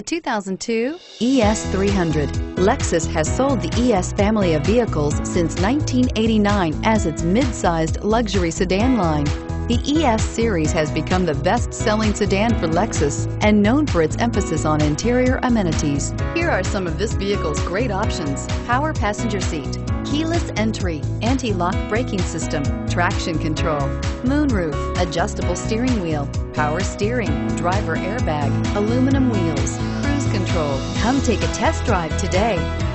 The 2002 ES 300. Lexus has sold the ES family of vehicles since 1989 as its mid-sized luxury sedan line. The ES series has become the best-selling sedan for Lexus and known for its emphasis on interior amenities. Here are some of this vehicle's great options: power passenger seat, keyless entry, anti-lock braking system, traction control, moonroof, adjustable steering wheel, power steering, driver airbag, aluminum wheels, cruise control. Come take a test drive today.